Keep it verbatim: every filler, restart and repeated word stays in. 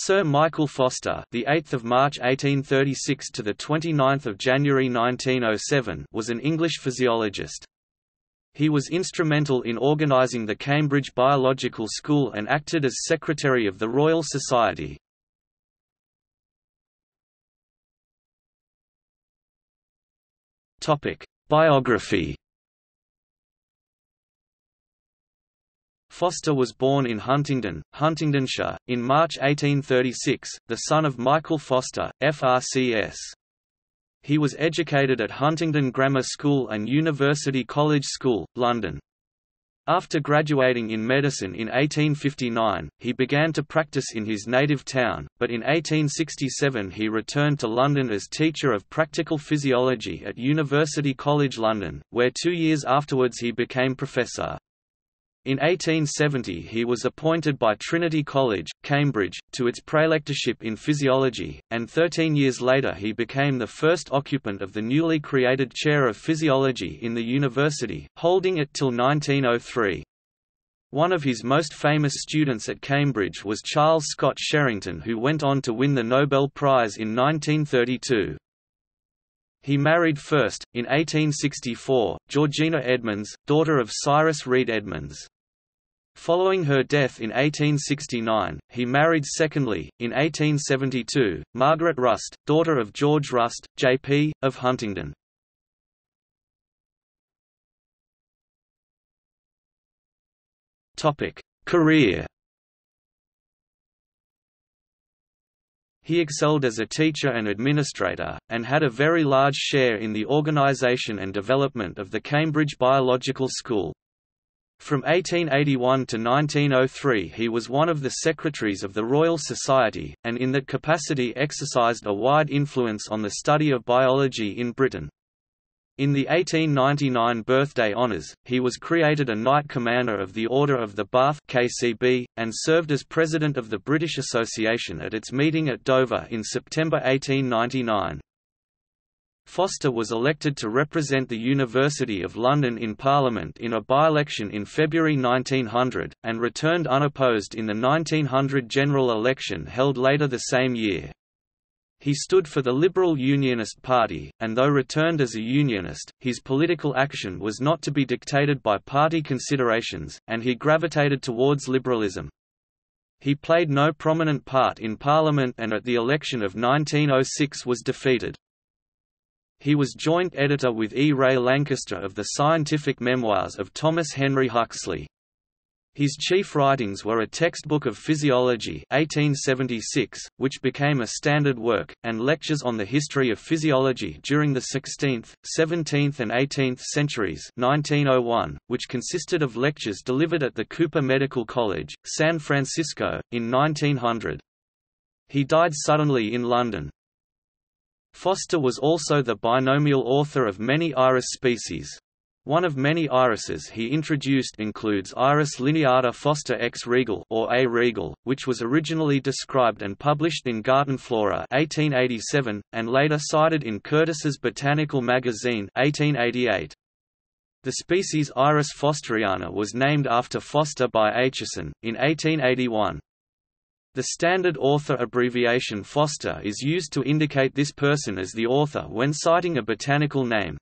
Sir Michael Foster, the eighth of March eighteen thirty-six to the twenty-ninth of January nineteen oh seven, was an English physiologist. He was instrumental in organizing the Cambridge Biological School and acted as secretary of the Royal Society. Topic: Biography. Foster was born in Huntingdon, Huntingdonshire, in March eighteen thirty-six, the son of Michael Foster, F R C S. He was educated at Huntingdon Grammar School and University College School, London. After graduating in medicine in eighteen fifty-nine, he began to practice in his native town, but in eighteen sixty-seven he returned to London as teacher of practical physiology at University College London, where two years afterwards he became professor. In eighteen seventy he was appointed by Trinity College, Cambridge, to its prelectorship in physiology, and thirteen years later he became the first occupant of the newly created chair of physiology in the university, holding it till nineteen oh three. One of his most famous students at Cambridge was Charles Scott Sherrington, who went on to win the Nobel Prize in nineteen thirty-two. He married first, in eighteen sixty-four, Georgina Edmonds, daughter of Cyrus Reed Edmonds. Following her death in eighteen sixty-nine, he married secondly, in eighteen seventy-two, Margaret Rust, daughter of George Rust, J P, of Huntingdon. Career. He excelled as a teacher and administrator, and had a very large share in the organisation and development of the Cambridge Biological School. From eighteen eighty-one to nineteen oh three he was one of the secretaries of the Royal Society, and in that capacity exercised a wide influence on the study of biology in Britain. In the eighteen ninety-nine Birthday Honours, he was created a Knight Commander of the Order of the Bath (K C B) and served as President of the British Association at its meeting at Dover in September eighteen ninety-nine. Foster was elected to represent the University of London in Parliament in a by-election in February nineteen hundred, and returned unopposed in the nineteen hundred general election held later the same year. He stood for the Liberal Unionist Party, and though returned as a Unionist, his political action was not to be dictated by party considerations, and he gravitated towards liberalism. He played no prominent part in Parliament and at the election of nineteen oh six was defeated. He was joint editor with E. Ray Lancaster of the Scientific Memoirs of Thomas Henry Huxley. His chief writings were a textbook of physiology eighteen seventy-six, which became a standard work, and lectures on the history of physiology during the sixteenth, seventeenth and eighteenth centuries nineteen oh one, which consisted of lectures delivered at the Cooper Medical College, San Francisco, in nineteen hundred. He died suddenly in London. Foster was also the binomial author of many iris species. One of many irises he introduced includes Iris lineata Foster X regal or A regal, which was originally described and published in Garden Flora eighteen eighty-seven, and later cited in Curtis's Botanical Magazine eighteen eighty-eight. The species Iris fosteriana was named after Foster by Aitchison, in eighteen eighty-one. The standard author abbreviation Foster is used to indicate this person as the author when citing a botanical name.